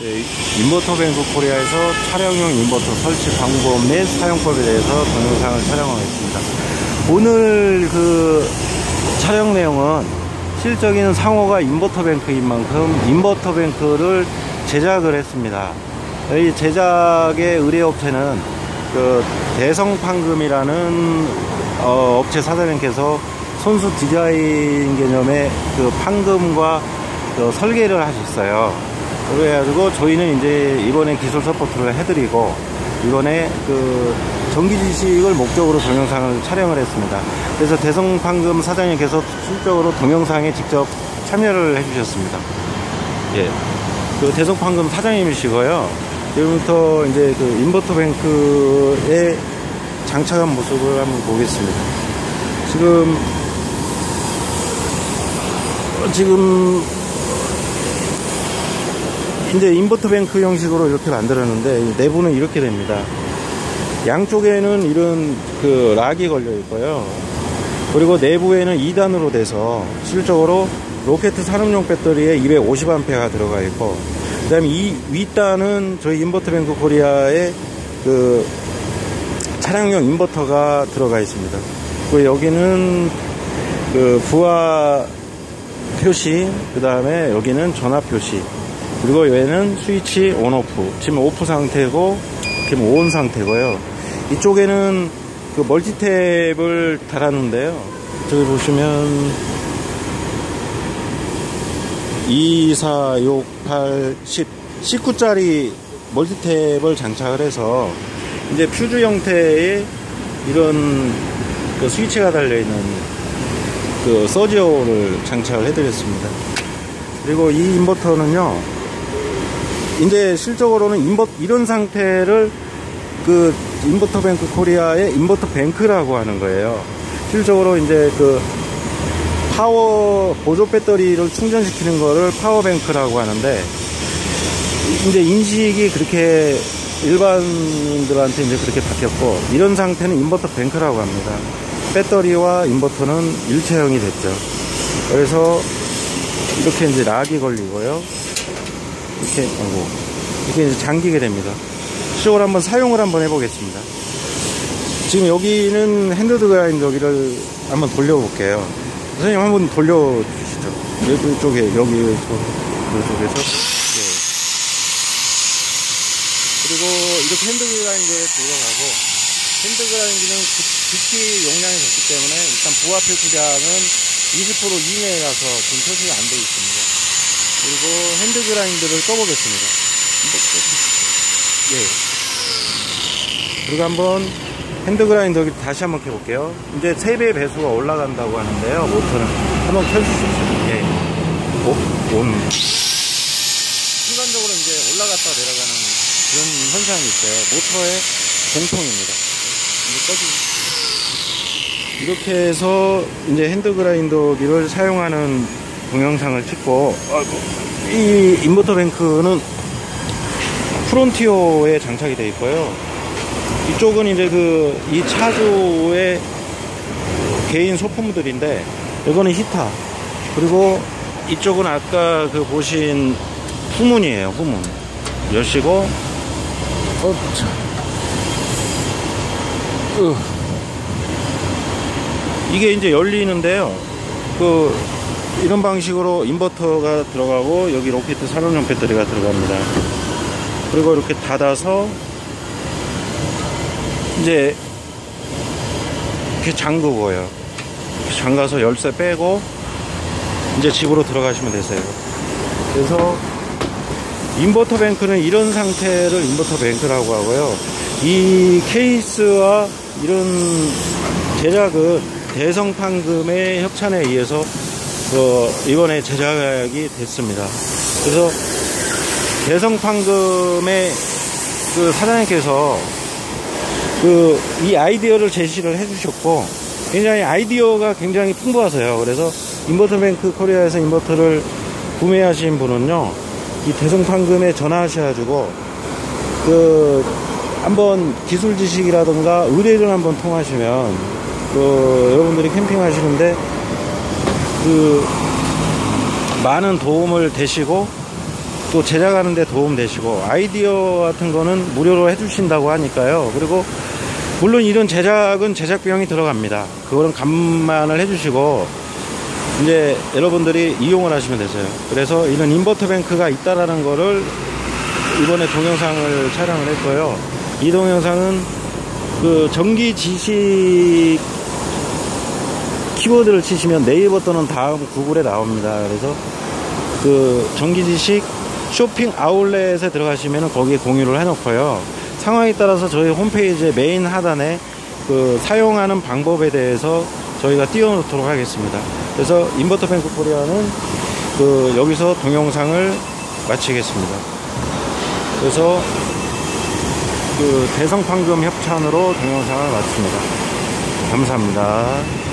네, 인버터뱅크 코리아에서 차량용 인버터 설치 방법 및 사용법에 대해서 동영상을 촬영하겠습니다. 오늘 그 촬영 내용은 실적인 상호가 인버터뱅크인 만큼 인버터뱅크를 제작을 했습니다. 이 제작의 의뢰업체는 그 대성판금이라는 업체 사장님께서 손수 디자인 개념의 그 판금과 그 설계를 하셨어요. 그래가지고 저희는 이제 이번에 기술 서포트를 해드리고 이번에 그 전기지식을 목적으로 동영상을 촬영을 했습니다. 그래서 대성판금 사장님께서 실적으로 동영상에 직접 참여를 해주셨습니다. 예, 그 대성판금 사장님이시고요. 지금부터 이제 그 인버터뱅크의 장착한 모습을 한번 보겠습니다. 지금 이제 인버터뱅크 형식으로 이렇게 만들었는데 내부는 이렇게 됩니다. 양쪽에는 이런 그 락이 걸려 있고요. 그리고 내부에는 2단으로 돼서 실적으로 로켓 산업용 배터리에 250A가 들어가 있고, 그 다음에 이 윗단은 저희 인버터뱅크 코리아의 그 차량용 인버터가 들어가 있습니다. 그리고 여기는 그 부하 표시, 그 다음에 여기는 전압 표시, 그리고 얘는 스위치 온오프, 지금 오프 상태고 지금 온 상태고요. 이쪽에는 그 멀티탭을 달았는데요, 저기 보시면 2, 4, 6, 8, 10, 19짜리 멀티탭을 장착을 해서 이제 퓨즈 형태의 이런 그 스위치가 달려있는 그 서지오를 장착을 해드렸습니다. 그리고 이 인버터는요, 이제 실적으로는 이런 상태를 그 인버터뱅크 코리아의 인버터뱅크라고 하는 거예요. 실적으로 이제 그 파워 보조 배터리를 충전시키는 거를 파워뱅크라고 하는데, 이제 인식이 그렇게 일반인들한테 이제 그렇게 바뀌었고, 이런 상태는 인버터뱅크라고 합니다. 배터리와 인버터는 일체형이 됐죠. 그래서 이렇게 이제 락이 걸리고요. 이렇게 이제 잠기게 됩니다. 시작을 한번 사용을 한번 해보겠습니다. 지금 여기는 핸드드 그라인 저기를 한번 돌려볼게요. 선생님 한번 돌려주시죠. 이쪽에, 이쪽에서. 네. 그리고 이렇게 핸드드 그라인드에 들어가고, 핸드드 그라인드는 극히 용량이 적기 때문에 일단 부하 표시량은 20% 이내라서 지금 표시가 안 되어 있습니다. 그리고 핸드 그라인드를 꺼보겠습니다. 예. 그리고 한번 핸드 그라인드 다시 한번 켜볼게요. 이제 3배 배수가 올라간다고 하는데요, 모터는 한번 켜주십시오. 예. 온. 순간적으로 이제 올라갔다 내려가는 그런 현상이 있어요. 모터의 공통입니다. 이제 꺼주십시오. 이렇게 해서 이제 핸드 그라인더기를 사용하는 동영상을 찍고, 이 인버터뱅크는 프론티어에 장착이 되어 있고요. 이쪽은 이제 그 이 차주의 개인 소품들인데, 이거는 히타, 그리고 이쪽은 아까 그 보신 후문이에요. 후문 열시고, 이게 이제 열리는데요, 그 이런 방식으로 인버터가 들어가고 여기 로켓 산업용 배터리가 들어갑니다. 그리고 이렇게 닫아서 이제 이렇게 잠그고요. 이렇게 잠가서 열쇠 빼고 이제 집으로 들어가시면 되세요. 그래서 인버터뱅크는 이런 상태를 인버터뱅크라고 하고요. 이 케이스와 이런 제작은 대성판금의 협찬에 의해서 이번에 제작이 됐습니다. 그래서 대성판금의 그 사장님께서 이 아이디어를 제시를 해주셨고, 굉장히 아이디어가 굉장히 풍부하세요. 그래서 인버터뱅크 코리아에서 인버터를 구매하신 분은요, 이 대성판금에 전화하셔가지고 한번 기술 지식이라든가 의뢰를 한번 통하시면 여러분들이 캠핑하시는데 많은 도움을 되시고, 또 제작하는 데 도움 되시고, 아이디어 같은 거는 무료로 해주신다고 하니까요. 그리고 물론 이런 제작은 제작비용이 들어갑니다. 그거는 감안을 해주시고 이제 여러분들이 이용을 하시면 되세요. 그래서 이런 인버터뱅크가 있다라는 거를 이번에 동영상을 촬영을 했고요. 이 동영상은 그 전기지식 키워드를 치시면 네이버 또는 다음 구글에 나옵니다. 그래서 그 전기지식 쇼핑 아울렛에 들어가시면 거기에 공유를 해놓고요. 상황에 따라서 저희 홈페이지의 메인 하단에 그 사용하는 방법에 대해서 저희가 띄워놓도록 하겠습니다. 그래서 인버터뱅크 코리아는 그 여기서 동영상을 마치겠습니다. 그래서 그 대성판금 협찬으로 동영상을 마칩니다. 감사합니다.